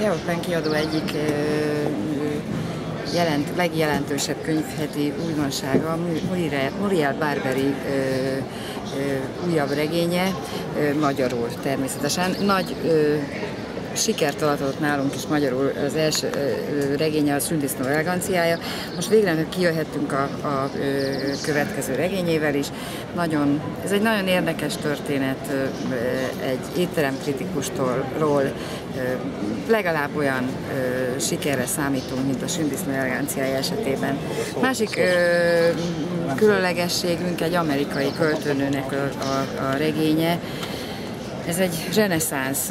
Geopen Kiadó egyik legjelentősebb könyvheti újdonsága Muriel Barbery újabb regénye, magyarul természetesen. Nagy sikert aratott nálunk is magyarul az első regénye, a Sündisznó Eleganciája. Most végre kijöhettünk a következő regényével is. Ez egy nagyon érdekes történet egy étteremkritikustól, legalább olyan sikerre számítunk, mint a Sündisznó Eleganciája esetében. Másik különlegességünk egy amerikai költőnőnek a regénye. Ez egy reneszánsz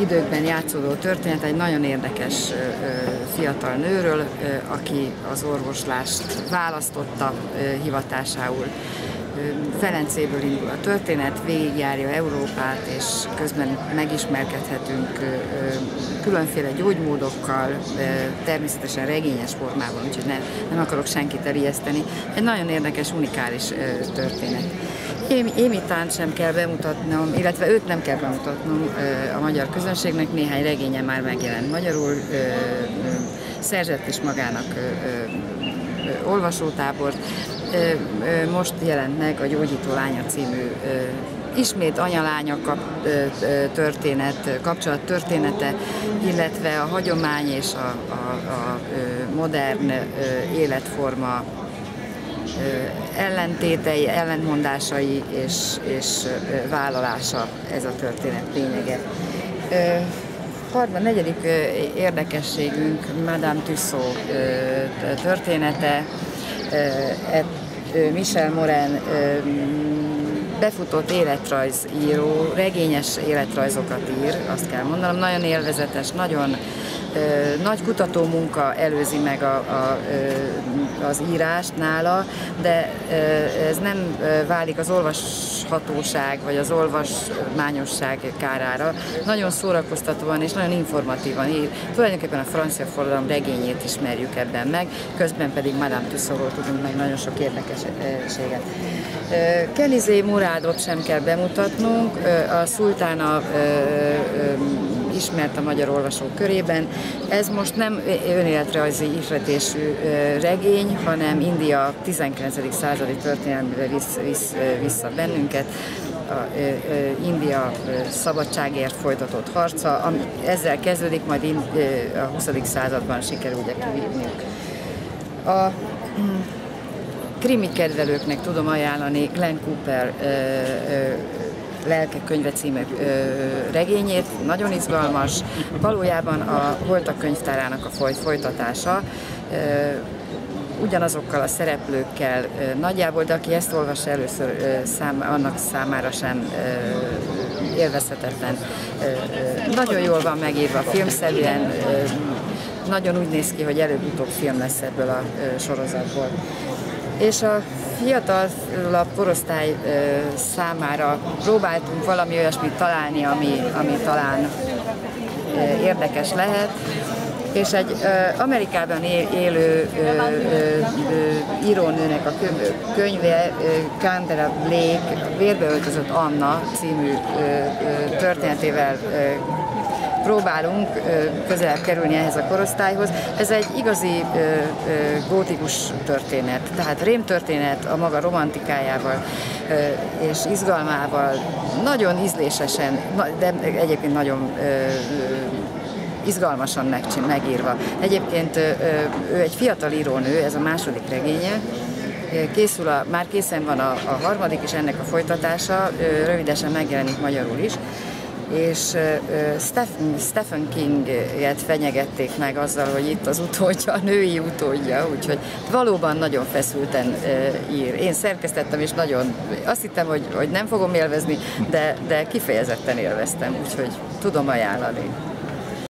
időkben játszódó történet, egy nagyon érdekes fiatal nőről, aki az orvoslást választotta hivatásául. Ferencéből indul a történet, végigjárja Európát, és közben megismerkedhetünk különféle gyógymódokkal, természetesen regényes formában, úgyhogy nem akarok senkit elijeszteni. Egy nagyon érdekes, unikális történet. Émitánt sem kell bemutatnom, illetve őt nem kell bemutatnom a magyar közönségnek, néhány regénye már megjelent magyarul, szerzett is magának olvasótábort. Most jelent meg a Gyógyító Lánya című ismét anyalánya kapcsolattörténete, illetve a hagyomány és a modern életforma ellentétei, ellentmondásai és vállalása, ez a történet lényege. A negyedik érdekességünk Madame Tussaud története. Michelle Moran befutott életrajzíró, regényes életrajzokat ír, azt kell mondanom, nagyon élvezetes, nagyon nagy kutatómunka előzi meg az írást nála, de ez nem válik az olvashatóság vagy az olvasmányosság kárára. Nagyon szórakoztatóan és nagyon informatívan ír. Tulajdonképpen a francia forradalom regényét ismerjük ebben meg, közben pedig Madame Tussaudról tudunk meg nagyon sok érdekességet. Kenizé Mouradot sem kell bemutatnunk, a szultána ismert a magyar olvasók körében. Ez most nem önéletrajzi ihletésű regény, hanem India 19. századi történelmébe visz vissza bennünket. India szabadságért folytatott harca, ami ezzel kezdődik, majd a 20. században sikerül kivívniuk. A krimi kedvelőknek tudom ajánlani Glenn Cooper Lelkek könyve című regényét, nagyon izgalmas, valójában a Holtak könyvtárának a folytatása, ugyanazokkal a szereplőkkel nagyjából, de aki ezt olvassa először, annak számára sem élvezhetetlen. Nagyon jól van megírva filmszerűen, nagyon úgy néz ki, hogy előbb-utóbb film lesz ebből a sorozatból. És a fiatalabb korosztály számára próbáltunk valami olyasmit találni, ami talán érdekes lehet. És egy Amerikában élő írónőnek a könyve, Kendare Blake Vérbe öltözött Anna című történetével próbálunk közelebb kerülni ehhez a korosztályhoz. Ez egy igazi gótikus történet, tehát rémtörténet a maga romantikájával és izgalmával, nagyon ízlésesen, de egyébként nagyon izgalmasan megírva. Egyébként ő egy fiatal írónő, ez a második regénye. Már készen van a harmadik, és ennek a folytatása rövidesen megjelenik magyarul is. És Stephen Kinget fenyegették meg azzal, hogy itt az utódja, a női utódja, úgyhogy valóban nagyon feszülten ír. Én szerkesztettem, és azt hittem, hogy nem fogom élvezni, de kifejezetten élveztem, úgyhogy tudom ajánlani.